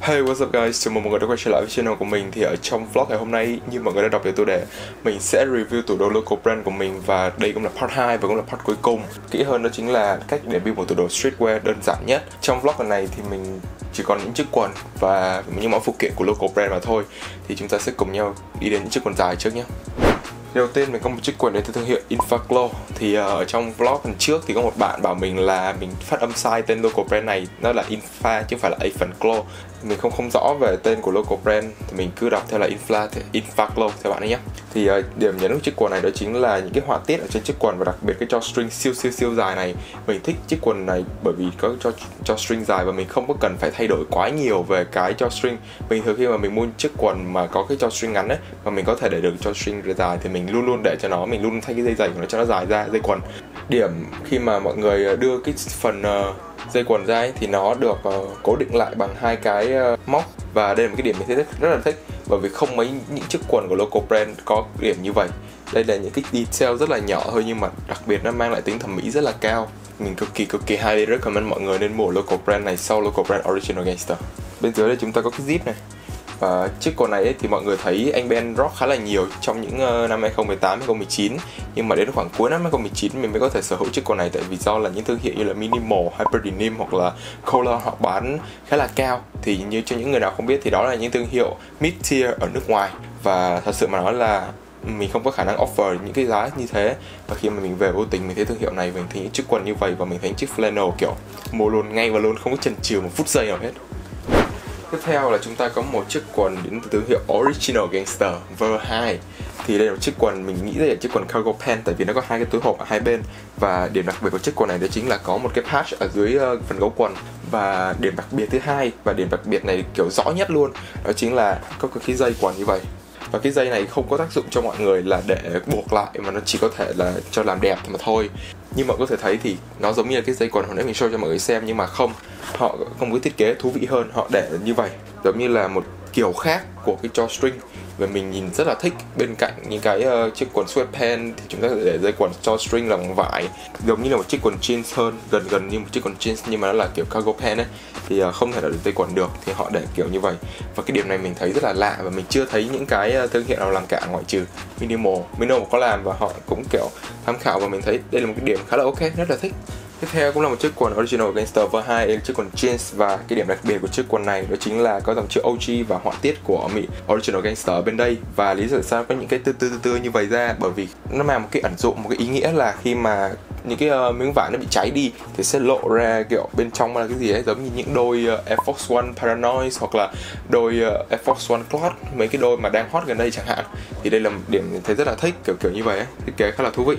Hey, what's up guys? Chào mừng mọi người đã quay trở lại với channel của mình. Thì ở trong vlog ngày hôm nay, như mọi người đã đọc được tiêu đề, mình sẽ review tủ đồ local brand của mình. Và đây cũng là part 2 và cũng là part cuối cùng. Kỹ hơn đó chính là cách để build một tủ đồ streetwear đơn giản nhất. Trong vlog lần này thì mình chỉ còn những chiếc quần và những mẫu phụ kiện của local brand mà thôi. Thì chúng ta sẽ cùng nhau đi đến những chiếc quần dài trước nhé. Đầu tiên mình có một chiếc quần đến từ thương hiệu Inflaclo. Thì ở trong vlog lần trước thì có một bạn bảo mình là mình phát âm sai tên local brand này. Nó là Infa chứ không phải là Inflaclo. Mình không rõ về tên của local brand thì mình cứ đọc theo là Inflaclo theo bạn ấy nhé. Thì điểm nhấn của chiếc quần này đó chính là những cái họa tiết ở trên chiếc quần. Và đặc biệt cái cho string siêu dài này. Mình thích chiếc quần này bởi vì có cho string dài và mình không có cần phải thay đổi quá nhiều về cái cho string. Bình thường khi mà mình mua chiếc quần mà có cái cho string ngắn ấy, mà mình có thể để được cho string dài thì mình luôn luôn để cho nó, mình luôn thay cái dây giày của nó cho nó dài ra, dây quần. Điểm khi mà mọi người đưa cái phần dây quần ra ấy, thì nó được cố định lại bằng hai cái móc. Và đây là một cái điểm mình rất là thích, bởi vì không mấy những chiếc quần của local brand có điểm như vậy. Đây là những cái detail rất là nhỏ thôi nhưng mà đặc biệt nó mang lại tính thẩm mỹ rất là cao. Mình cực kỳ highly recommend mọi người nên mua local brand này sau local brand Original Gangster. Bên dưới đây chúng ta có cái zip này. Và chiếc quần này ấy, thì mọi người thấy anh Ben rock khá là nhiều trong những năm 2018, 2019. Nhưng mà đến khoảng cuối năm 2019 mình mới có thể sở hữu chiếc quần này. Tại vì do là những thương hiệu như là Minimal, Hyperdenim hoặc là Color họ bán khá là cao. Thì như cho những người nào không biết thì đó là những thương hiệu mid-tier ở nước ngoài. Và thật sự mà nói là mình không có khả năng offer những cái giá như thế. Và khi mà mình về vô tình mình thấy thương hiệu này, mình thấy những chiếc quần như vậy và mình thấy những chiếc flannel kiểu mua luôn ngay và luôn, không có chần chừ một phút giây nào hết. Tiếp theo là chúng ta có một chiếc quần đến từ thương hiệu Original Gangster V2. Thì đây là một chiếc quần, mình nghĩ đây là chiếc quần cargo pant tại vì nó có hai cái túi hộp ở hai bên. Và điểm đặc biệt của chiếc quần này đó chính là có một cái patch ở dưới phần gấu quần. Và điểm đặc biệt thứ hai, và điểm đặc biệt này kiểu rõ nhất luôn, đó chính là có cái dây quần như vậy. Và cái dây này không có tác dụng cho mọi người là để buộc lại, mà nó chỉ có thể là cho làm đẹp mà thôi. Như mọi người có thể thấy thì nó giống như là cái dây quần hồi nãy mình show cho mọi người xem. Nhưng mà không, họ không có thiết kế thú vị hơn, họ để như vậy. Giống như là một kiểu khác của cái drawstring. Và mình nhìn rất là thích. Bên cạnh những cái chiếc quần sweatpants thì chúng ta để dây quần drawstring là bằng vải. Giống như là một chiếc quần jeans hơn, gần như một chiếc quần jeans nhưng mà nó là kiểu cargo pants ấy. Thì không thể đặt được dây quần được, thì họ để kiểu như vậy. Và cái điểm này mình thấy rất là lạ và mình chưa thấy những cái thương hiệu nào làm cả ngoại trừ Minimal có làm và họ cũng kiểu tham khảo. Và mình thấy đây là một cái điểm khá là ok, rất là thích. Tiếp theo cũng là một chiếc quần Original Gangster V2, là chiếc quần jeans. Và cái điểm đặc biệt của chiếc quần này đó chính là có dòng chữ OG và họa tiết của Mỹ Original Gangster ở bên đây. Và lý do tại sao có những cái tư như vậy ra, bởi vì nó mang một cái ẩn dụ, một cái ý nghĩa là khi mà những cái miếng vải nó bị cháy đi thì sẽ lộ ra kiểu bên trong là cái gì ấy, giống như những đôi Air Force One Paranoid hoặc là đôi Air Force One Cloud, mấy cái đôi mà đang hot gần đây chẳng hạn. Thì đây là một điểm mình thấy rất là thích, kiểu như vậy ấy. Thiết kế khá là thú vị.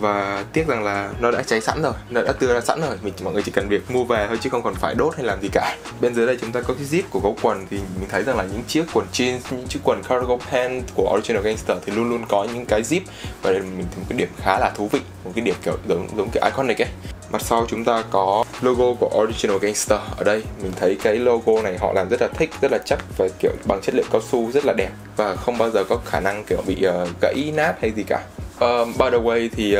Và tiếc rằng là nó đã cháy sẵn rồi, nó đã tưa ra sẵn rồi, mọi người chỉ cần việc mua về thôi chứ không còn phải đốt hay làm gì cả. Bên dưới đây chúng ta có cái zip của gấu quần. Thì mình thấy rằng là những chiếc quần jeans, những chiếc quần cargo pants của Original Gangster thì luôn luôn có những cái zip. Và đây mình thấy một cái điểm khá là thú vị, một cái điểm kiểu giống cái iconic ấy. Mặt sau chúng ta có logo của Original Gangster ở đây. Mình thấy cái logo này họ làm rất là thích, rất là chắc và kiểu bằng chất liệu cao su rất là đẹp. Và không bao giờ có khả năng kiểu bị gãy nát hay gì cả. By the way thì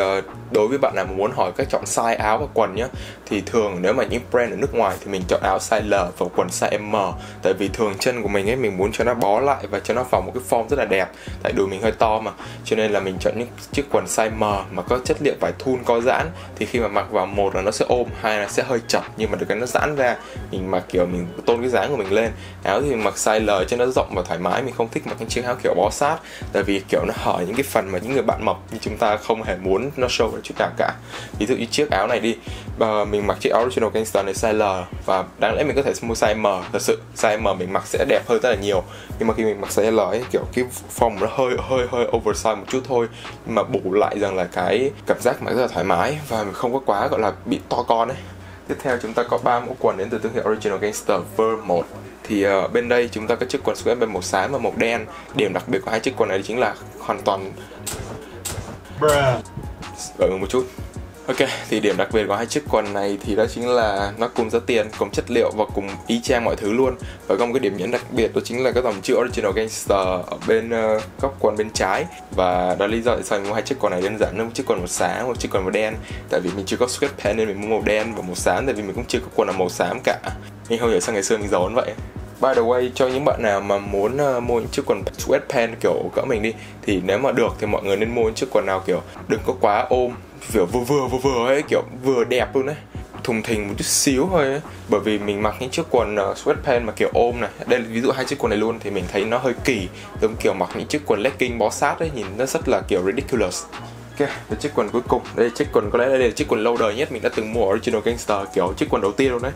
đối với bạn nào muốn hỏi cách chọn size áo và quần nhé, thì thường nếu mà những brand ở nước ngoài thì mình chọn áo size L và quần size M. Tại vì thường chân của mình ấy, mình muốn cho nó bó lại và cho nó vào một cái form rất là đẹp. Tại đùi mình hơi to mà, cho nên là mình chọn những chiếc quần size M mà có chất liệu vải thun co giãn. Thì khi mà mặc vào, một là nó sẽ ôm, hai là sẽ hơi chật, nhưng mà được cái nó giãn ra. Mình mặc kiểu mình tôn cái dáng của mình lên. Áo thì mình mặc size L cho nó rộng và thoải mái. Mình không thích mặc những chiếc áo kiểu bó sát, tại vì kiểu nó hở những cái phần mà những người bạn mập như chúng ta không hề muốn nó show chút nào cả. Ví dụ như chiếc áo này đi, mình mặc chiếc Original Gangster này size L và đáng lẽ mình có thể mua size M. Thật sự size M mình mặc sẽ đẹp hơn rất là nhiều, nhưng mà khi mình mặc size L ấy, kiểu cái form nó hơi oversize một chút thôi, nhưng mà bù lại rằng là cái cảm giác mặc rất là thoải mái và mình không có quá gọi là bị to con ấy. Tiếp theo chúng ta có 3 mẫu quần đến từ thương hiệu Original Gangster V1. Thì bên đây chúng ta có chiếc quần sweatpants màu xám và màu đen. Điểm đặc biệt của hai chiếc quần này chính là hoàn toàn một chút. Ok, thì điểm đặc biệt của hai chiếc quần này thì đó chính là nó cùng giá tiền, cùng chất liệu và cùng y chang mọi thứ luôn. Và có một cái điểm nhấn đặc biệt đó chính là cái dòng chữ Original Gangster ở bên góc quần bên trái. Và đó là lý do tại sao mình mua hai chiếc quần này đơn giản. Một chiếc quần màu xám, một chiếc quần màu đen. Tại vì mình chưa có sweatpants nên mình mua màu đen và màu xám, tại vì mình cũng chưa có quần nào màu xám cả. Mình không hiểu sao ngày xưa mình giấu vậy. By the way, cho những bạn nào mà muốn mua những chiếc quần sweatpants kiểu cỡ mình đi, thì nếu mà được thì mọi người nên mua những chiếc quần nào kiểu đừng có quá ôm, kiểu vừa ấy, kiểu vừa đẹp luôn đấy, thùng thình một chút xíu thôi ấy. Bởi vì mình mặc những chiếc quần sweatpants mà kiểu ôm này, đây là ví dụ hai chiếc quần này luôn, thì mình thấy nó hơi kỳ, giống kiểu mặc những chiếc quần legging bó sát ấy, nhìn nó rất là kiểu ridiculous. Ok, với chiếc quần cuối cùng, đây chiếc quần có lẽ đây là chiếc quần lâu đời nhất mình đã từng mua ở Original Gangster, kiểu chiếc quần đầu tiên luôn đấy.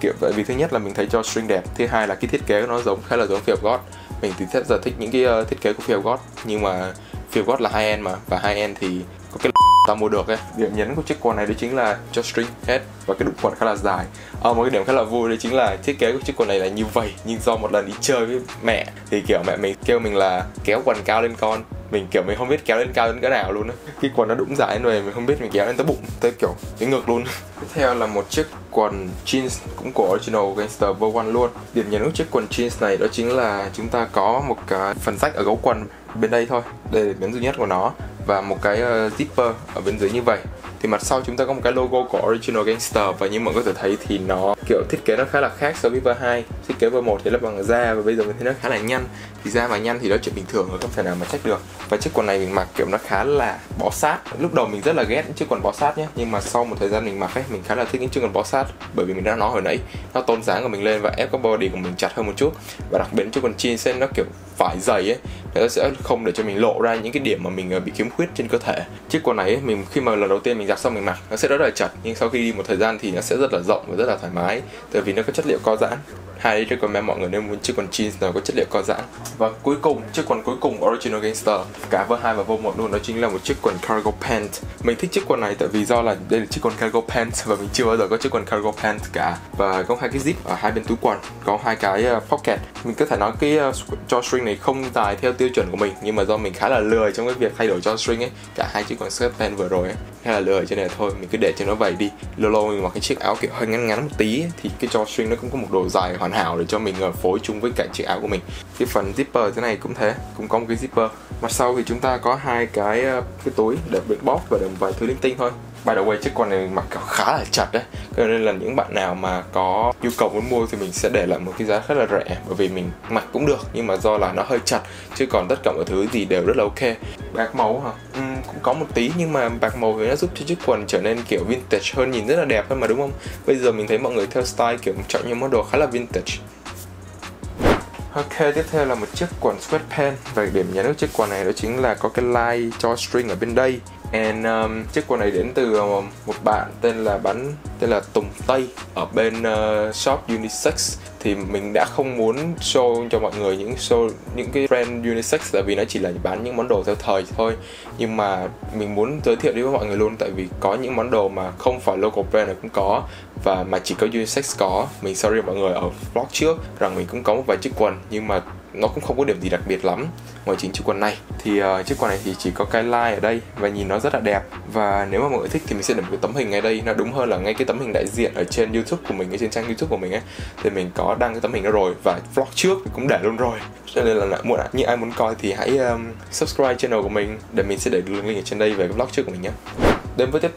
Kiểu tại vì thứ nhất là mình thấy cho string đẹp, thứ hai là cái thiết kế của nó giống khá là giống Fear of God. Mình thì rất là thích những cái thiết kế của Fear of God, nhưng mà Fear of God là high end mà, và high end thì có cái tao mua được ấy. Điểm nhấn của chiếc quần này đó chính là cho string hết và cái đụng quần khá là dài. Một cái điểm khá là vui đấy chính là thiết kế của chiếc quần này là như vậy, nhưng do một lần đi chơi với mẹ thì kiểu mẹ mình kêu mình là kéo quần cao lên con, mình kiểu mình không biết kéo lên cao đến cỡ nào luôn á. Cái quần nó đũng dài rồi mình không biết mình kéo lên tới bụng, tới kiểu cái ngực luôn. Tiếp theo là một chiếc quần jeans cũng của Original Gangster Volume 1 luôn. Điểm nhấn của chiếc quần jeans này đó chính là chúng ta có một cái phần rách ở gấu quần bên đây thôi, đây là điểm duy nhất của nó, và một cái zipper ở bên dưới như vậy. Thì mặt sau chúng ta có một cái logo của Original Gangster, và như mọi người có thể thấy thì nó kiểu thiết kế nó khá là khác so với Ver 2. Thiết kế Ver 1 thì là bằng da, và bây giờ mình thấy nó khá là nhăn. Thì da mà nhăn thì đó chuyện bình thường rồi, không thể nào mà trách được. Và chiếc quần này mình mặc kiểu nó khá là bó sát. Lúc đầu mình rất là ghét những chiếc quần bó sát nhé, nhưng mà sau một thời gian mình mặc ấy, mình khá là thích những chiếc quần bó sát, bởi vì mình đã nói hồi nãy, nó tôn dáng của mình lên và ép cái body của mình chặt hơn một chút. Và đặc biệt chiếc quần jeans ấy, nó kiểu vải dày ấy, nó sẽ không để cho mình lộ ra những cái điểm mà mình bị khiếm khuyết trên cơ thể. Chiếc quần này ấy, mình khi mà lần đầu tiên mình giặt xong mình mặc nó sẽ rất là chật, nhưng sau khi đi một thời gian thì nó sẽ rất là rộng và rất là thoải mái, tại vì nó có chất liệu co giãn. Highly recommend mọi người nên mua chiếc quần jeans nào có chất liệu co giãn. Và cuối cùng, chiếc quần cuối cùng của Original Gangster, cả Ver 2 và Ver 1 luôn, đó chính là một chiếc quần cargo pants. Mình thích chiếc quần này tại vì do là đây là chiếc quần cargo pants và mình chưa bao giờ có chiếc quần cargo pants cả. Và có hai cái zip ở hai bên túi quần, có hai cái pocket. Mình có thể nói cái drawstring này không dài theo tiêu chuẩn của mình, nhưng mà do mình khá là lười trong cái việc thay đổi drawstring ấy, cả hai chiếc quần skirt pants vừa rồi ấy, khá là lười cho nên là thôi mình cứ để cho nó vậy đi. Lâu lâu mình mặc cái chiếc áo kiểu hơi ngắn ngắn một tí ấy, thì cái drawstring nó cũng có một độ dài hoàn hảo để cho mình phối chung với cả chiếc áo của mình. Cái phần zipper thế này cũng thế, cũng có một cái zipper. Mặt sau thì chúng ta có hai cái túi để đựng bóp và đựng vài thứ linh tinh thôi. By the way, chiếc quần này mình mặc khá là chặt đấy, cho nên là những bạn nào mà có nhu cầu muốn mua thì mình sẽ để lại một cái giá rất là rẻ, bởi vì mình mặc cũng được nhưng mà do là nó hơi chặt, chứ còn tất cả mọi thứ thì đều rất là ok. Bạc màu hả? Cũng có một tí, nhưng mà bạc màu thì nó giúp cho chiếc quần trở nên kiểu vintage hơn, nhìn rất là đẹp hơn mà, đúng không? Bây giờ mình thấy mọi người theo style kiểu chọn những món đồ khá là vintage. Ok, tiếp theo là một chiếc quần sweatpants, và điểm nhấn của chiếc quần này đó chính là có cái line drawstring ở bên đây. And chiếc quần này đến từ một bạn tên là Tùng Tây ở bên shop Unisex. Thì mình đã không muốn show cho mọi người những cái brand unisex, tại vì nó chỉ là bán những món đồ theo thời thôi, nhưng mà mình muốn giới thiệu đi với mọi người luôn, tại vì có những món đồ mà không phải local brand này cũng có, và mà chỉ có unisex có. Mình sorry mọi người ở vlog trước rằng mình cũng có một vài chiếc quần, nhưng mà nó cũng không có điểm gì đặc biệt lắm ngoài chính chiếc quần này. Thì chiếc quần này thì chỉ có cái line ở đây và nhìn nó rất là đẹp. Và nếu mà mọi người thích thì mình sẽ để một cái tấm hình ngay đây, nó đúng hơn là ngay cái tấm hình đại diện ở trên YouTube của mình, ở trên trang YouTube của mình ấy, thì mình có đăng cái tấm hình đó rồi, và vlog trước thì cũng để luôn rồi. Cho nên là như ai muốn coi thì hãy subscribe channel của mình, để mình sẽ để link ở trên đây về cái vlog trước của mình nhé. Đến với thương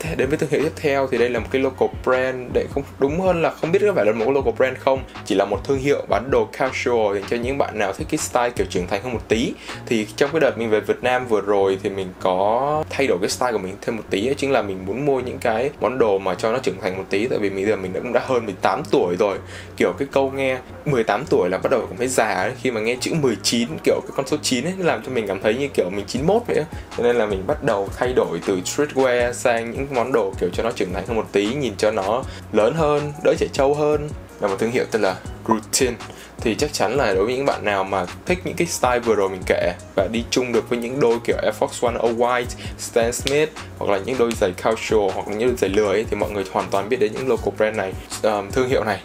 hiệu tiếp theo thì đây là một cái local brand, để không đúng hơn là không biết có phải là một cái local brand không, chỉ là một thương hiệu bán đồ casual dành cho những bạn nào thích cái style kiểu trưởng thành hơn một tí. Thì trong cái đợt mình về Việt Nam vừa rồi thì mình có thay đổi cái style của mình thêm một tí, chính là mình muốn mua những cái món đồ mà cho nó trưởng thành một tí, tại vì bây giờ mình cũng đã hơn 18 tuổi rồi. Kiểu cái câu nghe 18 tuổi là bắt đầu cũng thấy già ấy. Khi mà nghe chữ 19, kiểu cái con số 9 ấy, làm cho mình cảm thấy như kiểu mình 91 vậy á. Cho nên là mình bắt đầu thay đổi từ streetwear sang những món đồ kiểu cho nó trưởng thành hơn một tí, nhìn cho nó lớn hơn, đỡ trẻ trâu hơn. Là một thương hiệu tên là Routine. Thì chắc chắn là đối với những bạn nào mà thích những cái style vừa rồi mình kể, và đi chung được với những đôi kiểu Air Force One, All White, Stan Smith, hoặc là những đôi giày casual, hoặc là những đôi giày lười ấy, thì mọi người hoàn toàn biết đến những local brand này, thương hiệu này.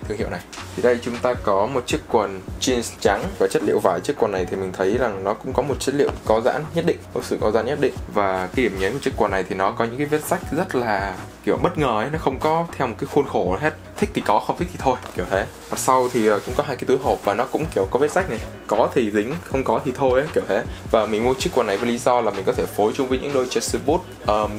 Thì đây chúng ta có một chiếc quần jeans trắng, và chất liệu vải chiếc quần này thì mình thấy rằng nó cũng có một chất liệu có giãn nhất định, có sự có giãn nhất định. Và cái điểm nhấn của chiếc quần này thì nó có những cái vết rách rất là kiểu bất ngờ ấy, nó không có theo một cái khuôn khổ hết, thích thì có, không thích thì thôi, kiểu thế. Và sau thì cũng có hai cái túi hộp, và và nó cũng kiểu có vết rách này, có thì dính, không có thì thôi ấy, kiểu thế. Và mình mua chiếc quần này với lý do là mình có thể phối chung với những đôi Chelsea boot.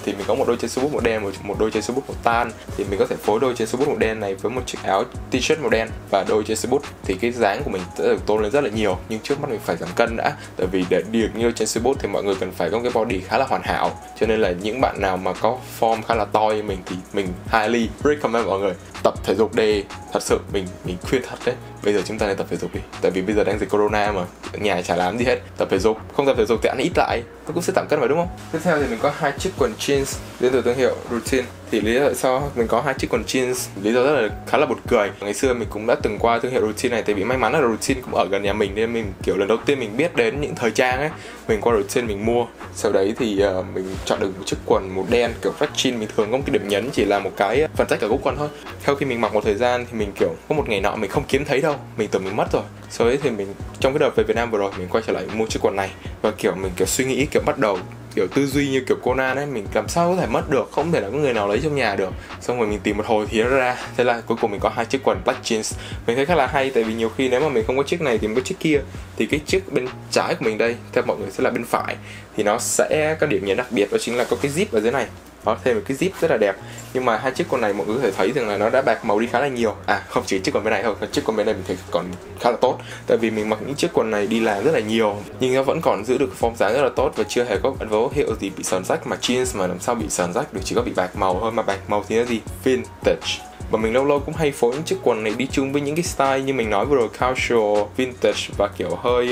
Thì mình có một đôi Chelsea boot màu đen, một đôi Chelsea boot màu tan, thì mình có thể phối đôi Chelsea boot màu đen này với một chiếc áo t-shirt màu đen và đôi Chelsea boot, thì cái dáng của mình sẽ được tôn lên rất là nhiều. Nhưng trước mắt mình phải giảm cân đã, tại vì để đi được như Chelsea boot thì mọi người cần phải có cái body khá là hoàn hảo, cho nên là những bạn nào mà có form khá là to như mình thì mình highly recommend mọi người tập thể dục đi. Thật sự mình khuyên thật đấy, bây giờ chúng ta nên tập thể dục đi, tại vì bây giờ đang dịch corona mà, nhà chả làm gì hết, tập thể dục. Không tập thể dục thì ăn ít lại, nó cũng sẽ giảm cân mà, đúng không? Tiếp theo thì mình có hai chiếc quần jeans đến từ thương hiệu Routine. Thì lý do tại sao mình có hai chiếc quần jeans, lý do rất là khá là buồn cười. Ngày xưa mình cũng đã từng qua thương hiệu Routine này, tại vì may mắn là Routine cũng ở gần nhà mình nên mình kiểu lần đầu tiên mình biết đến những thời trang ấy, mình qua Routine mình mua. Sau đấy thì mình chọn được một chiếc quần màu đen kiểu flat jean bình thường, không cái điểm nhấn chỉ là một cái phần rách ở góc quần thôi. Sau khi mình mặc một thời gian thì mình kiểu có một ngày nọ mình không kiếm thấy đâu, mình tưởng mình mất rồi. Sau đấy thì mình trong cái đợt về Việt Nam vừa rồi mình quay trở lại mua chiếc quần này và kiểu mình kiểu suy nghĩ, kiểu bắt đầu kiểu tư duy như kiểu Conan ấy, mình làm sao có thể mất được, không thể là có người nào lấy trong nhà được. Xong rồi mình tìm một hồi thì nó ra, thế là cuối cùng mình có hai chiếc quần black jeans. Mình thấy khá là hay, tại vì nhiều khi nếu mà mình không có chiếc này thì mình có chiếc kia. Thì cái chiếc bên trái của mình đây, theo mọi người sẽ là bên phải, thì nó sẽ có điểm nhấn đặc biệt, đó chính là có cái zip ở dưới này. Đó, thêm một cái zip rất là đẹp. Nhưng mà hai chiếc quần này mọi người có thể thấy rằng là nó đã bạc màu đi khá là nhiều. À, không chỉ chiếc quần bên này thôi, chiếc quần bên này mình thấy còn khá là tốt, tại vì mình mặc những chiếc quần này đi làm rất là nhiều nhưng nó vẫn còn giữ được form dáng rất là tốt và chưa hề có dấu hiệu gì bị sờn rách. Mà jeans mà làm sao bị sờn rách được, chỉ có bị bạc màu thôi, mà bạc màu thì nó gì? Vintage. Và mình lâu lâu cũng hay phối những chiếc quần này đi chung với những cái style như mình nói vừa rồi, casual, vintage và kiểu hơi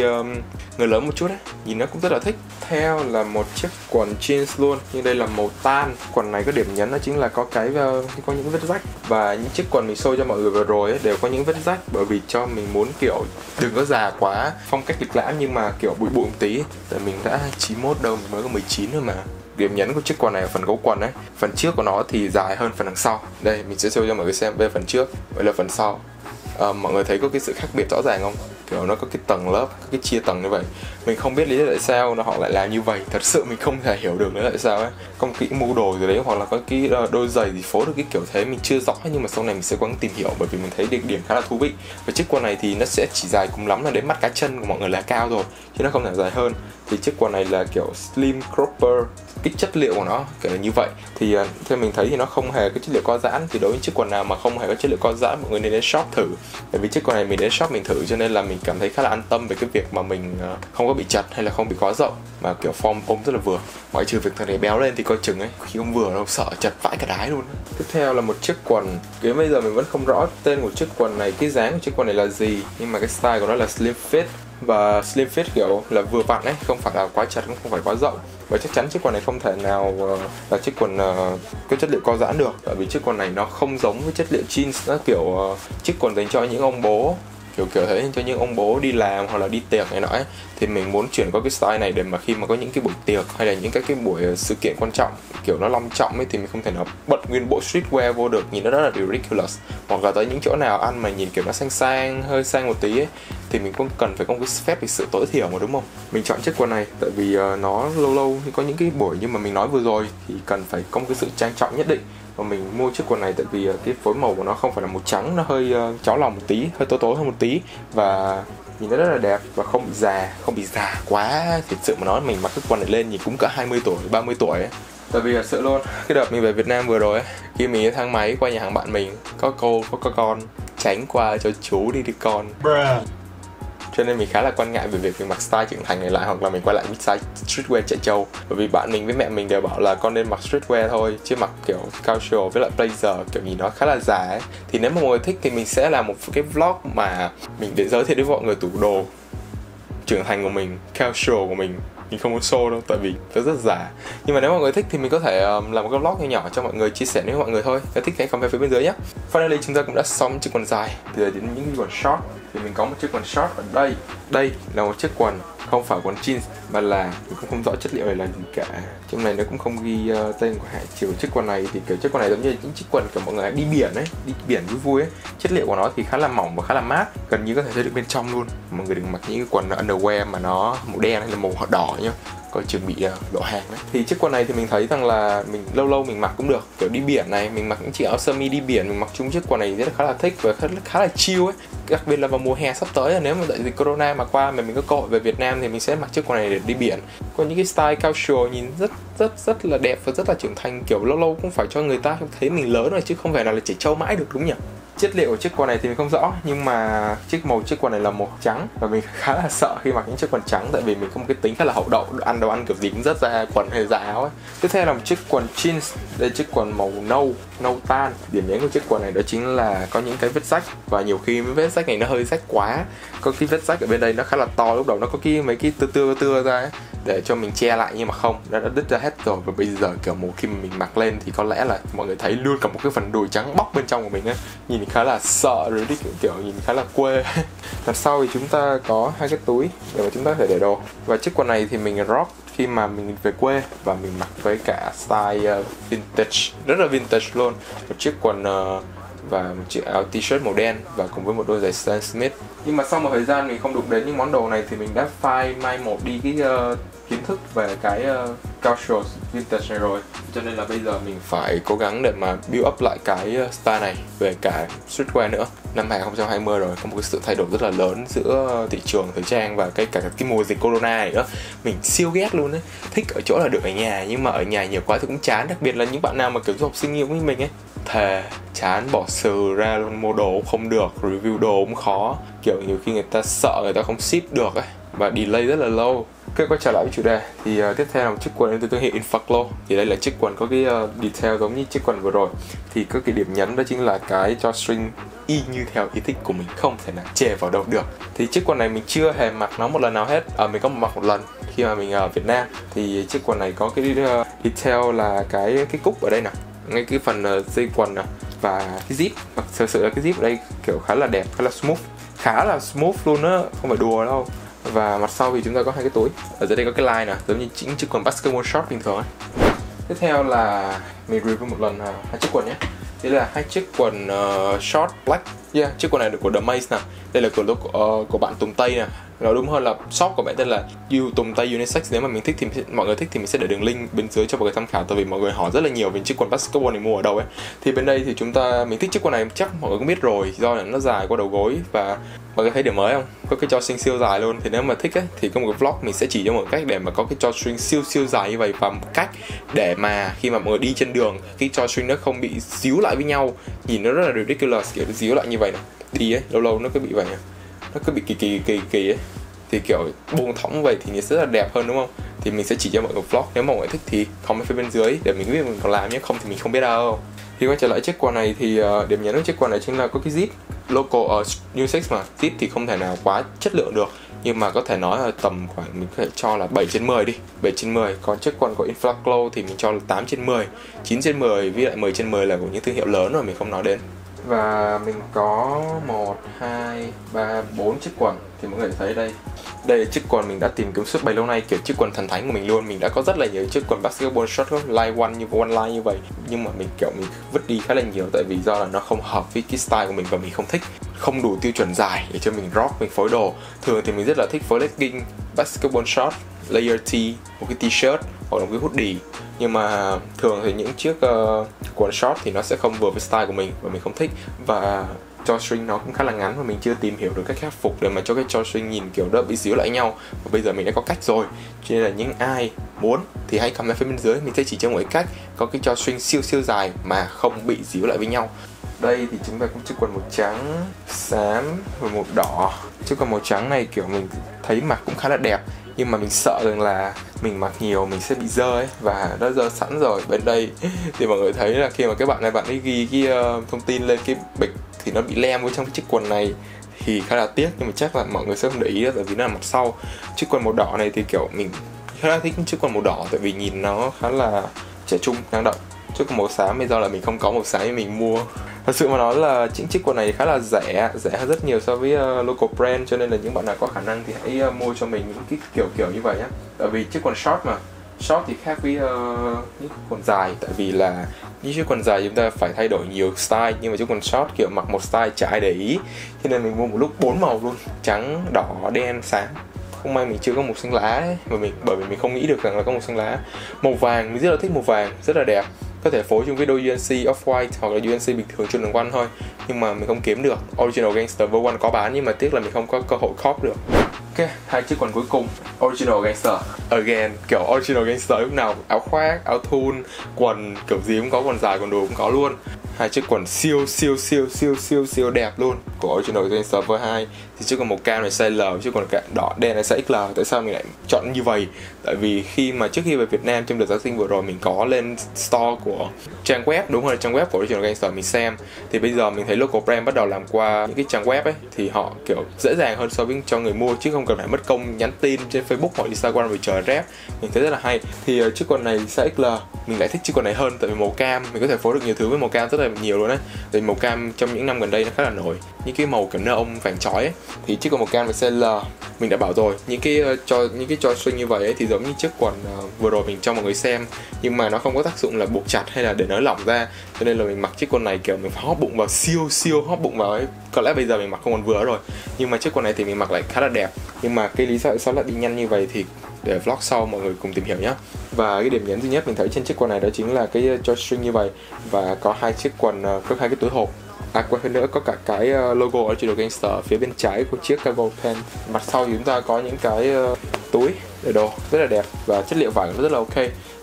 người lớn một chút ấy, nhìn nó cũng rất là thích. Theo là một chiếc quần jeans luôn, nhưng đây là màu tan. Quần này có điểm nhấn đó chính là có cái có những vết rách, và những chiếc quần mình show cho mọi người vừa rồi ấy, đều có những vết rách, bởi vì cho mình muốn kiểu đừng có già quá, phong cách lịch lãm nhưng mà kiểu bụi bụi một tí. Tại mình đã 91 đâu, mình mới có 19 thôi mà. Điểm nhấn của chiếc quần này ở phần gấu quần ấy, phần trước của nó thì dài hơn phần đằng sau. Đây mình sẽ show cho mọi người xem, đây phần trước, đây là phần sau. Mọi người thấy có cái sự khác biệt rõ ràng không? Kiểu nó có cái tầng lớp, có cái chia tầng như vậy. Mình không biết lý do tại sao nó họ lại làm như vậy, thật sự mình không thể hiểu được nữa tại sao ấy. Công kỹ mua đồ rồi đấy, hoặc là có cái đôi giày gì phối được cái kiểu thế mình chưa rõ, nhưng mà sau này mình sẽ cố gắng tìm hiểu bởi vì mình thấy địa điểm khá là thú vị. Và chiếc quần này thì nó sẽ chỉ dài cùng lắm là đến mắt cá chân của mọi người là cao rồi, chứ nó không thể dài hơn. Thì chiếc quần này là kiểu slim cropper, cái chất liệu của nó kiểu là như vậy. Thì theo mình thấy thì nó không hề có chất liệu co giãn, thì đối với chiếc quần nào mà không hề có chất liệu co giãn mọi người nên đến shop thử. Tại vì chiếc quần này mình đến shop mình thử cho nên là mình cảm thấy khá là an tâm về cái việc mà mình không có bị chật hay là không bị quá rộng, mà kiểu form ôm rất là vừa, ngoại trừ việc thằng này béo lên thì coi chừng ấy, khi không vừa đâu sợ chật vãi cả đái luôn. Tiếp theo là một chiếc quần, đến bây giờ mình vẫn không rõ tên của chiếc quần này, cái dáng của chiếc quần này là gì, nhưng mà cái style của nó là slim fit. Và slim fit kiểu là vừa vặn ấy, không phải là quá chặt cũng không phải quá rộng. Và chắc chắn chiếc quần này không thể nào là chiếc quần có chất liệu co giãn được, tại vì chiếc quần này nó không giống với chất liệu jeans, nó kiểu chiếc quần dành cho những ông bố, kiểu thế, cho những ông bố đi làm hoặc là đi tiệc này nọ ấy. Thì mình muốn chuyển qua cái style này để mà khi mà có những cái buổi tiệc hay là những cái buổi sự kiện quan trọng, kiểu nó long trọng ấy, thì mình không thể nào bật nguyên bộ streetwear vô được, nhìn nó rất là ridiculous. Hoặc là tới những chỗ nào ăn mà nhìn kiểu nó sang sang, hơi sang một tí ấy, thì mình cũng cần phải có một cái phép lịch sự tối thiểu mà, đúng không? Mình chọn chiếc quần này tại vì nó lâu lâu thì có những cái buổi nhưng mà mình nói vừa rồi thì cần phải có một cái sự trang trọng nhất định. Và mình mua chiếc quần này tại vì cái phối màu của nó không phải là màu trắng, nó hơi cháo lòng một tí, hơi tối tối hơn một tí, và nhìn nó rất là đẹp và không bị già, không bị già quá. Thật sự mà nói mình mặc cái quần này lên nhìn cũng cỡ 20 tuổi, 30 tuổi ấy. Tại vì thật sự luôn, cái đợt mình về Việt Nam vừa rồi ấy, khi mình đi thang máy qua nhà hàng bạn mình, có cô, có con, tránh qua cho chú đi con. Cho nên mình khá là quan ngại về việc mình mặc style trưởng thành này lại, hoặc là mình quay lại với style streetwear chạy trâu. Bởi vì bạn mình với mẹ mình đều bảo là con nên mặc streetwear thôi, chứ mặc kiểu casual với lại blazer kiểu nhìn nó khá là già ấy. Thì nếu mà mọi người thích thì mình sẽ làm một cái vlog mà mình để giới thiệu với mọi người tủ đồ trưởng thành của mình, casual của mình không muốn show đâu tại vì nó rất giả. Nhưng mà nếu mọi người thích thì mình có thể làm một cái vlog nhỏ cho mọi người, chia sẻ với mọi người thôi. Nếu thích hãy comment phía bên dưới nhé. Finally chúng ta cũng đã xong chiếc quần dài. Bây giờ đến những quần short, thì mình có một chiếc quần short ở đây. Đây là một chiếc quần không phải quần jeans mà là mình cũng không rõ chất liệu này là gì cả. Trong này nó cũng không ghi tên của hãng. Chiều chiếc quần này thì kiểu chiếc quần này giống như những chiếc quần của mọi người đi biển ấy, đi biển vui vui ấy. Chất liệu của nó thì khá là mỏng và khá là mát, gần như có thể thấy được bên trong luôn. Mọi người đừng mặc những cái quần underwear mà nó màu đen hay là màu đỏ nhá, có chuẩn bị đổ hàng đấy. Thì chiếc quần này thì mình thấy rằng là mình lâu lâu mình mặc cũng được, kiểu đi biển này mình mặc những chiếc áo sơ mi đi biển, mình mặc chung chiếc quần này rất là khá là thích và khá là chill ấy. Đặc biệt là vào mùa hè sắp tới, nếu mà đại dịch corona mà qua mà mình có cơ hội về Việt Nam thì mình sẽ mặc chiếc quần này để đi biển. Có những cái style casual nhìn rất là đẹp và rất là trưởng thành, kiểu lâu lâu cũng phải cho người ta thấy mình lớn rồi chứ không phải là trẻ trâu mãi được, đúng nhỉ? Chất liệu của chiếc quần này thì mình không rõ, nhưng mà màu chiếc quần này là màu trắng và mình khá là sợ khi mặc những chiếc quần trắng, tại vì mình có một cái tính khá là hậu đậu, ăn đồ ăn kiểu dính rất ra quần hay ra áo ấy. Tiếp theo là một chiếc quần jeans, đây là chiếc quần màu nâu tan. Điểm nhấn của chiếc quần này đó chính là có những cái vết rách, và nhiều khi mấy vết rách này nó hơi rách quá, có cái vết rách ở bên đây nó khá là to, lúc đầu nó có cái mấy cái tưa ra ấy, để cho mình che lại, nhưng mà không, đã đứt ra hết rồi. Và bây giờ kiểu một khi mình mặc lên thì có lẽ là mọi người thấy luôn cả một cái phần đùi trắng bóc bên trong của mình ấy, nhìn khá là sợ rồi đấy, kiểu nhìn khá là quê. Đằng sau thì chúng ta có hai cái túi để mà chúng ta có thể để đồ, và chiếc quần này thì mình rock khi mà mình về quê và mình mặc với cả style vintage, rất là vintage luôn. Một chiếc quần và một chiếc áo t-shirt màu đen và cùng với một đôi giày Stan Smith. Nhưng mà sau một thời gian mình không đụng đến những món đồ này thì mình đã phai mai một đi cái kiến thức về cái cultural vintage này rồi, cho nên là bây giờ mình phải cố gắng để mà build up lại cái style này về cả streetwear nữa. Năm 2020 rồi, có một cái sự thay đổi rất là lớn giữa thị trường thời trang và cả cái mùa dịch corona này nữa. Mình siêu ghét luôn đấy, thích ở chỗ là được ở nhà, nhưng mà ở nhà nhiều quá thì cũng chán, đặc biệt là những bạn nào mà kiểu du học sinh giống như mình ấy, thề chán bỏ sừ ra luôn, mua đồ không được, review đồ cũng khó, kiểu nhiều khi người ta sợ người ta không ship được ấy và delay rất là lâu. Cái quay trở lại với chủ đề thì tiếp theo là một chiếc quần đến từ thương hiệu Inflaclo. Thì đây là chiếc quần có cái detail giống như chiếc quần vừa rồi, thì có cái điểm nhấn đó chính là cái drawstring y như theo ý thích của mình, không thể nào chê vào đâu được. Thì chiếc quần này mình chưa hề mặc nó một lần nào hết, mình có mặc một lần khi mà mình ở Việt Nam. Thì chiếc quần này có cái detail là cái cúc ở đây nè, ngay cái phần dây quần nè, và cái zip, và thực sự là cái zip ở đây kiểu khá là đẹp, khá là smooth luôn á, không phải đùa đâu. Và mặt sau thì chúng ta có hai cái túi, ở dưới đây có cái line nè, giống như chính chiếc quần basketball short bình thường ấy. Tiếp theo là mình review một lần hai chiếc quần nhé. Đây là hai chiếc quần short black, chiếc quần này được của The Maze nè, đây là của bạn Tùng Tây nè, nó đúng hơn là shop của bạn tên là Tùng Tây Unisex. Nếu mà mình thích thì mọi người thích thì mình sẽ để đường link bên dưới cho mọi người tham khảo, tại vì mọi người hỏi rất là nhiều về chiếc quần basketball này mua ở đâu ấy. Thì bên đây thì mình thích chiếc quần này, chắc mọi người cũng biết rồi, do là nó dài qua đầu gối và mọi người thấy điểm mới không? Có cái drawstring siêu dài luôn. Thì nếu mà thích ấy, thì có một cái vlog mình sẽ chỉ cho mọi người cách để mà có cái drawstring siêu dài như vậy, và một cách để mà khi mà mọi người đi trên đường cái drawstring nó không bị díu lại với nhau, nhìn nó rất là ridiculous, kiểu nó díu lại như vậy này. Đi ấy, lâu lâu nó cứ bị vậy này, nó cứ bị kỳ ấy, thì kiểu buông thõng vậy thì nhìn sẽ rất là đẹp hơn, đúng không? Thì mình sẽ chỉ cho mọi người vlog, nếu mà mọi người thích thì comment phía bên dưới để mình biết mình còn làm nhé, không thì mình không biết đâu. Thì quay trở lại chiếc quần này thì điểm nhấn của chiếc quần này chính là có cái zip, local ở Unisex mà, zip thì không thể nào quá chất lượng được, nhưng mà có thể nói là tầm khoảng mình có thể cho là 7/10 đi, 7/10. Còn chiếc quần của Inflaclo thì mình cho là 8/10, 9/10 với lại 10/10 là của những thương hiệu lớn rồi mình không nói đến. Và mình có 1, 2, 3, 4 chiếc quần. Thì mọi người thấy đây là chiếc quần mình đã tìm kiếm suốt bấy lâu nay, kiểu chiếc quần thần thánh của mình luôn. Mình đã có rất là nhiều chiếc quần basketball short one line như vậy, nhưng mà mình vứt đi khá là nhiều, tại vì do là nó không hợp với cái style của mình và mình không thích, không đủ tiêu chuẩn dài để cho mình rock, mình phối đồ. Thường thì mình rất là thích phối legging, basketball short, layer tee, một cái t-shirt hoặc là một cái hoodie, nhưng mà thường thì những chiếc quần short thì nó sẽ không vừa với style của mình và mình không thích, và drawstring nó cũng khá là ngắn và mình chưa tìm hiểu được cách khắc phục để mà cho cái drawstring nhìn kiểu đỡ bị díu lại nhau, và bây giờ mình đã có cách rồi, cho nên là những ai muốn thì hãy comment phía bên dưới, mình sẽ chỉ cho mọi cách có cái drawstring siêu dài mà không bị díu lại với nhau. Đây thì chúng ta cũng chiếc quần màu trắng, xám và màu đỏ. Chiếc quần màu trắng này kiểu mình thấy mặc cũng khá là đẹp, nhưng mà mình sợ rằng là mình mặc nhiều mình sẽ bị dơ ấy, và đã dơ sẵn rồi. Bên đây thì mọi người thấy là khi mà các bạn này bạn ấy ghi cái thông tin lên cái bịch thì nó bị lem vào trong cái chiếc quần này, thì khá là tiếc, nhưng mà chắc là mọi người sẽ không để ý đó, tại vì nó là mặt sau. Chiếc quần màu đỏ này thì kiểu mình khá là thích chiếc quần màu đỏ, tại vì nhìn nó khá là trẻ trung, năng động. Chiếc quần màu xám bây giờ là mình không có màu xám, mình mua. Thật sự mà nói là chiếc quần này khá là rẻ hơn rất nhiều so với local brand, cho nên là những bạn nào có khả năng thì hãy mua cho mình những cái kiểu như vậy nhé. Tại vì chiếc quần short mà, short thì khác với những quần dài, tại vì là những chiếc quần dài chúng ta phải thay đổi nhiều style, nhưng mà chiếc quần short kiểu mặc một style chả ai để ý, cho nên mình mua một lúc 4 màu luôn, trắng, đỏ, đen, xám. không may mình chưa có màu xanh lá ấy, bởi vì mình không nghĩ được rằng là có màu xanh lá. Màu vàng, mình rất là thích màu vàng, rất là đẹp, có thể phối chung với đôi UNC Off-White hoặc là UNC bình thường trên đường quanh thôi, nhưng mà mình không kiếm được. Original Gangster vô quanh có bán nhưng mà tiếc là mình không có cơ hội cop được. Ok, hai chiếc quần cuối cùng, Original Gangster. Again, kiểu Original Gangster lúc nào áo khoác, áo thun, quần kiểu gì cũng có, quần dài, quần đồ cũng có luôn. Hai chiếc quần siêu đẹp luôn của Original Gangster V2. Thì chiếc quần màu cam này size L, chiếc quần đỏ đen này size XL. Tại sao mình lại chọn như vậy? Tại vì khi mà trước khi về Việt Nam trong đợt Giáng sinh vừa rồi mình có lên store của trang web, đúng rồi, trang web của Original Gangster mình xem. Thì bây giờ mình thấy local brand bắt đầu làm qua những cái trang web ấy, thì họ kiểu dễ dàng hơn so với cho người mua, chứ không cần phải mất công nhắn tin trên Facebook hoặc Instagram rồi chờ rep. Mình thấy rất là hay. Thì chiếc quần này size XL, mình lại thích chiếc quần này hơn tại vì màu cam mình có thể phối được nhiều thứ với màu cam rất là nhiều luôn đấy. Tại vì màu cam trong những năm gần đây nó khá là nổi, những cái màu kiểu neon vàng chói ấy. Thì chiếc quần màu cam và CL mình đã bảo rồi, những cái cho string như vậy ấy, thì giống như chiếc quần vừa rồi mình cho mọi người xem, nhưng mà nó không có tác dụng là buộc chặt hay là để nới lỏng ra, cho nên là mình mặc chiếc quần này kiểu mình phải hóp bụng vào, siêu hóp bụng vào ấy. Có lẽ bây giờ mình mặc không còn vừa rồi, nhưng mà chiếc quần này thì mình mặc lại khá là đẹp. Nhưng mà cái lý do tại sao lại đi nhanh như vậy thì để vlog sau mọi người cùng tìm hiểu nhé. Và cái điểm nhấn duy nhất mình thấy trên chiếc quần này đó chính là cái drawstring như vậy, và có hai chiếc quần, có hai cái túi hộp. À, quay hơn nữa có cả cái logo Original Gangster phía bên trái của chiếc cargo pant. Mặt sau thì chúng ta có những cái túi để đồ rất là đẹp, và chất liệu vải cũng rất là ok.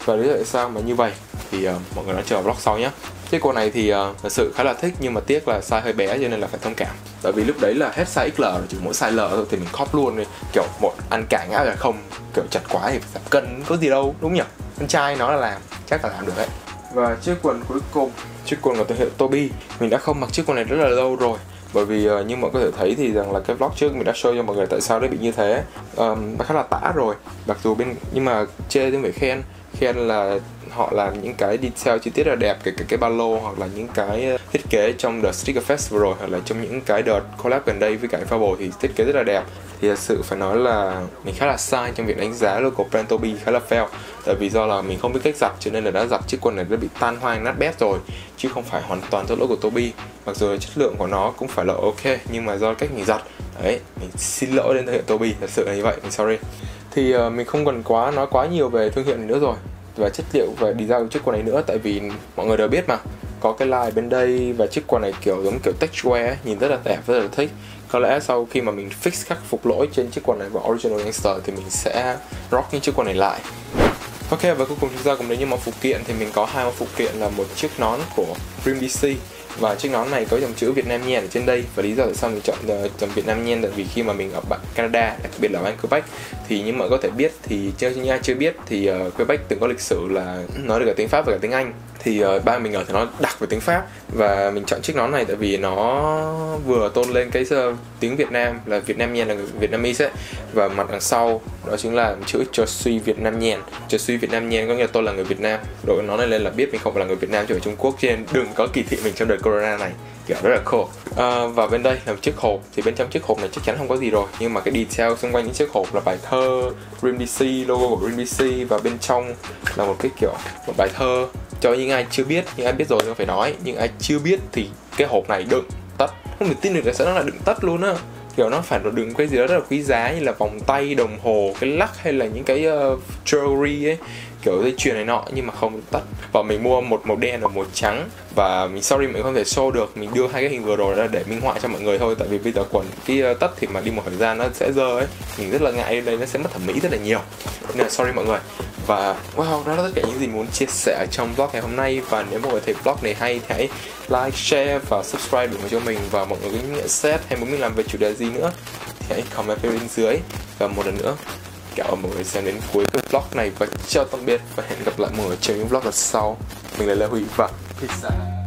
Và lý do tại sao mà như vậy thì mọi người đã chờ vlog sau nhé. Chiếc quần này thì thật sự khá là thích, nhưng mà tiếc là size hơi bé cho nên là phải thông cảm. Tại vì lúc đấy là hết size XL rồi, chỉ mỗi size L thôi thì mình cóp luôn đi. Kiểu một ăn cả ngã là không, kiểu chặt quá thì phải giảm cân, có gì đâu, đúng nhỉ? Anh trai nó là làm, chắc là làm được đấy. Và chiếc quần cuối cùng, chiếc quần của thương hiệu Toby. Mình đã không mặc chiếc quần này rất là lâu rồi, bởi vì như mọi người có thể thấy thì rằng là cái vlog trước mình đã show cho mọi người tại sao nó bị như thế. Nó khá là tả rồi, mặc dù bên nhưng mà chê thì phải khen là họ làm những cái detail chi tiết là đẹp, kể cả cái ba lô hoặc là những cái thiết kế trong The Sticker Fest vừa rồi, hoặc là trong những cái đợt collab gần đây với cả Inflexo thì thiết kế rất là đẹp. Thì thật sự phải nói là mình khá là sai trong việc đánh giá local brand Toby, khá là fail. Tại vì do là mình không biết cách giặt cho nên là đã giặt chiếc quần này đã bị tan hoang nát bét rồi, chứ không phải hoàn toàn do lỗi của Toby. Mặc dù chất lượng của nó cũng phải là ok, nhưng mà do cách mình giặt đấy, mình xin lỗi đến thương hiệu Toby, thật sự là như vậy, mình sorry. Thì mình không cần nói quá nhiều về thương hiệu này nữa rồi, và chất liệu và design của chiếc quần này nữa. Tại vì mọi người đều biết mà, có cái line bên đây, và chiếc quần này kiểu giống kiểu textwear ấy, nhìn rất là đẹp, rất là thích. Có lẽ sau khi mà mình fix khắc phục lỗi trên chiếc quần này và Original Gangster thì mình sẽ rock những chiếc quần này lại. Ok, và cuối cùng chúng ta cùng đến với mẫu phụ kiện. Thì mình có hai mẫu phụ kiện là một chiếc nón của Grimm DC, và chiếc nón này có dòng chữ Việt Nam Nhen ở trên đây. Và lý do tại sao mình chọn dòng Việt Nam Nhen, tại vì khi mà mình ở Canada, đặc biệt là ở Quebec, thì như mọi người có thể biết, thì như ai chưa biết thì Quebec từng có lịch sử là nói được cả tiếng Pháp và cả tiếng Anh. Thì ba mình ở thì nó đặc về tiếng Pháp, và mình chọn chiếc nón này tại vì nó vừa tôn lên cái tiếng Việt Nam là Việt Nam Nhen, là người Vietnamese ấy. Và mặt đằng sau đó chính là chữ Je suis Việt Nam Nhen. Je suis Việt Nam Nhen có nghĩa là tôi là người Việt Nam. Đội nón này lên là biết mình không phải là người Việt Nam chứ ở Trung Quốc, cho nên đừng có kỳ thị mình trong đợt Corona này, kiểu rất là cool. Và bên đây là một chiếc hộp, thì bên trong chiếc hộp này chắc chắn không có gì rồi, nhưng mà cái detail xung quanh những chiếc hộp là bài thơ Grimm DC, logo của Grimm DC, và bên trong là một cái kiểu một bài thơ. Cho những ai chưa biết, những ai biết rồi thì phải nói, nhưng ai chưa biết thì cái hộp này đựng tất. Không thể tin được tại sao nó lại đựng tất luôn á. Kiểu nó phải đựng cái gì đó rất là quý giá, như là vòng tay, đồng hồ, cái lắc hay là những cái jewelry ấy, kiểu dây chuyền này nọ, nhưng mà không tất. Và mình mua một màu đen và màu trắng, và mình sorry mình không thể show được, mình đưa hai cái hình vừa rồi ra để minh họa cho mọi người thôi. Tại vì bây giờ quần cái tất thì mà đi một thời gian nó sẽ dơ ấy, mình rất là ngại đây, nó sẽ mất thẩm mỹ rất là nhiều, nên là sorry mọi người. Và wow, đó là tất cả những gì muốn chia sẻ trong vlog ngày hôm nay. Và nếu mọi người thấy vlog này hay thì hãy like, share và subscribe ủng hộ cho mình. Và mọi người có nhận xét hay muốn mình làm về chủ đề gì nữa thì hãy comment phía bên dưới. Và một lần nữa cảm ơn mọi người xem đến cuối cái vlog này, và chào tạm biệt và hẹn gặp lại mọi người trong những vlog lần sau. Mình là Lê Huy và peace out.